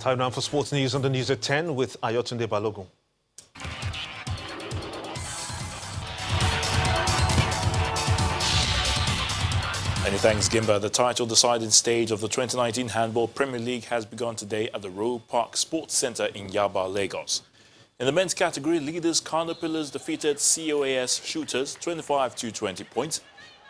Time now for sports news on the news at 10 with Ayotunde Balogun. Many thanks, Gimba. The title-deciding stage of the 2019 Handball Premier League has begun today at the Rowe Park Sports Centre in Yaba, Lagos. In the men's category, leaders Kano Pillars defeated COAS Shooters 25-20 points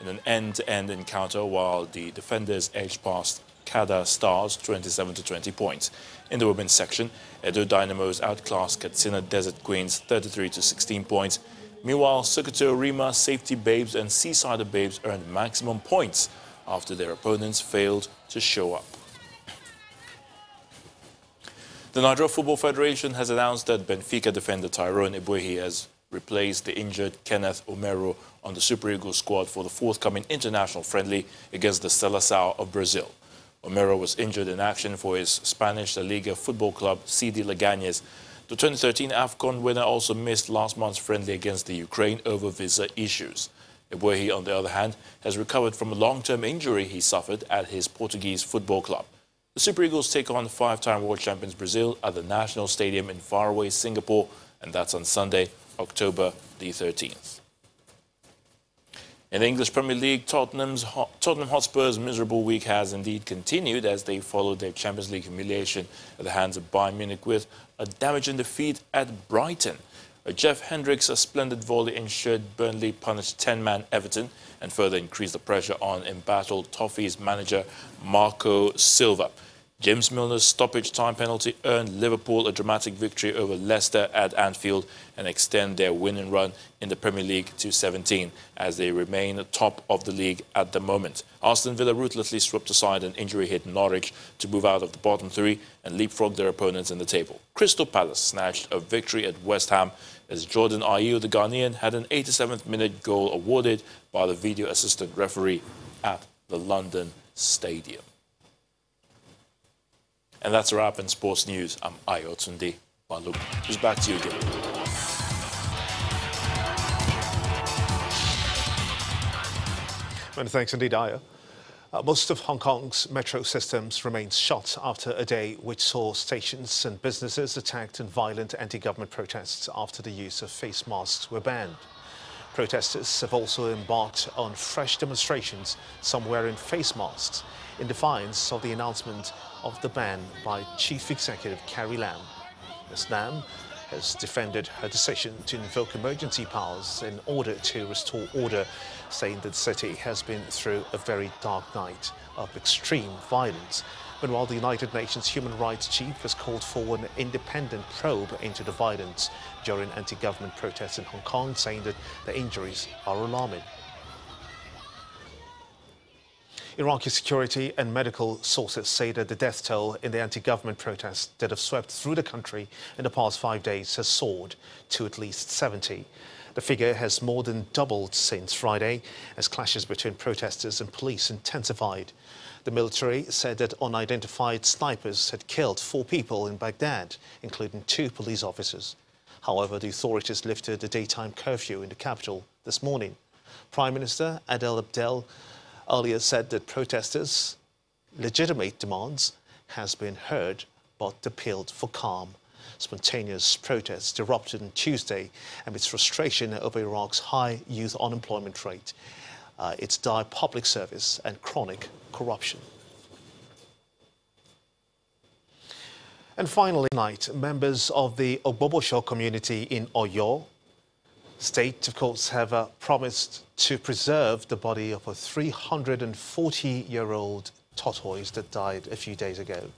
in an end-to-end encounter, while the defenders edged past Kada Stars 27-20 points. In the women's section, Edo Dynamos outclassed Katsina Desert Queens 33-16 points. Meanwhile, Sukuto Rima, Safety Babes and Seasider Babes earned maximum points after their opponents failed to show up. The Nigeria Football Federation has announced that Benfica defender Tyrone Ebuehi has replaced the injured Kenneth Omeruo on the Super Eagles squad for the forthcoming international friendly against the Selecao of Brazil. Omeruo was injured in action for his Spanish La Liga football club, CD Leganés. The 2013 AFCON winner also missed last month's friendly against the Ukraine over visa issues. Ebuehi, on the other hand, has recovered from a long-term injury he suffered at his Portuguese football club. The Super Eagles take on five-time world champions Brazil at the National Stadium in faraway Singapore, and that's on Sunday, October the 13th. In the English Premier League, Tottenham Hotspur's miserable week has indeed continued as they followed their Champions League humiliation at the hands of Bayern Munich with a damaging defeat at Brighton. Jeff Hendrick's splendid volley ensured Burnley punished 10-man Everton and further increased the pressure on embattled Toffees manager Marco Silva. James Milner's stoppage time penalty earned Liverpool a dramatic victory over Leicester at Anfield and extend their winning run in the Premier League to 17 as they remain top of the league at the moment. Aston Villa ruthlessly swept aside an injury-hit Norwich to move out of the bottom three and leapfrog their opponents in the table. Crystal Palace snatched a victory at West Ham as Jordan Ayew, the Ghanaian, had an 87th-minute goal awarded by the video assistant referee at the London Stadium. And that's a wrap in sports news. I'm Ayotunde Balogun. Who's back to you again. Many thanks indeed, Ayo. Most of Hong Kong's metro systems remain shut after a day which saw stations and businesses attacked in violent anti-government protests after the use of face masks were banned. Protesters have also embarked on fresh demonstrations, some wearing face masks, in defiance of the announcement of the ban by Chief Executive Carrie Lam. Ms. Lam has defended her decision to invoke emergency powers in order to restore order, saying that the city has been through a very dark night of extreme violence. Meanwhile, the United Nations Human Rights Chief has called for an independent probe into the violence during anti-government protests in Hong Kong, saying that the injuries are alarming. Iraqi security and medical sources say that the death toll in the anti-government protests that have swept through the country in the past 5 days has soared to at least 70. The figure has more than doubled since Friday as clashes between protesters and police intensified. The military said that unidentified snipers had killed 4 people in Baghdad, including 2 police officers. However, the authorities lifted the daytime curfew in the capital this morning. Prime Minister Adel Abdel earlier said that protesters' legitimate demands has been heard but appealed for calm. Spontaneous protests erupted on Tuesday amidst frustration over Iraq's high youth unemployment rate, its dire public service and chronic corruption. And finally tonight, members of the Obobosho community in Oyo State, of course, have promised to preserve the body of a 340-year-old tortoise that died a few days ago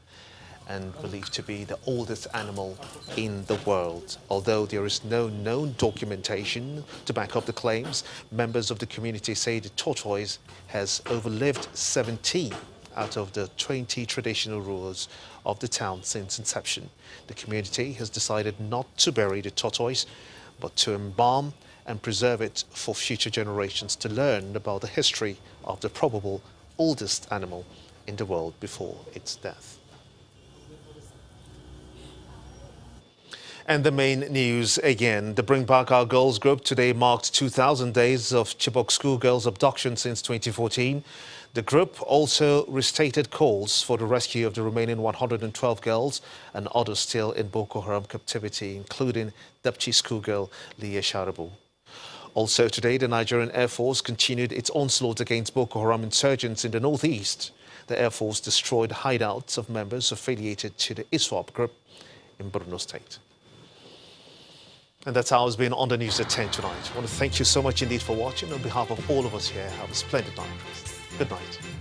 and believed to be the oldest animal in the world. Although there is no known documentation to back up the claims, members of the community say the tortoise has overlived 17 out of the 20 traditional rulers of the town since inception. The community has decided not to bury the tortoise, but to embalm and preserve it for future generations to learn about the history of the probable oldest animal in the world before its death. And the main news again, to bring back our girls group, today marked 2,000 days of Chibok schoolgirls' abduction since 2014. The group also restated calls for the rescue of the remaining 112 girls and others still in Boko Haram captivity, including Dapchi schoolgirl Leah Sharibu. Also today, the Nigerian Air Force continued its onslaught against Boko Haram insurgents in the northeast. The Air Force destroyed hideouts of members affiliated to the ISWAP group in Borno State. And that's how it's been on the news at 10 tonight. I want to thank you so much indeed for watching. On behalf of all of us here, have a splendid night. Good night.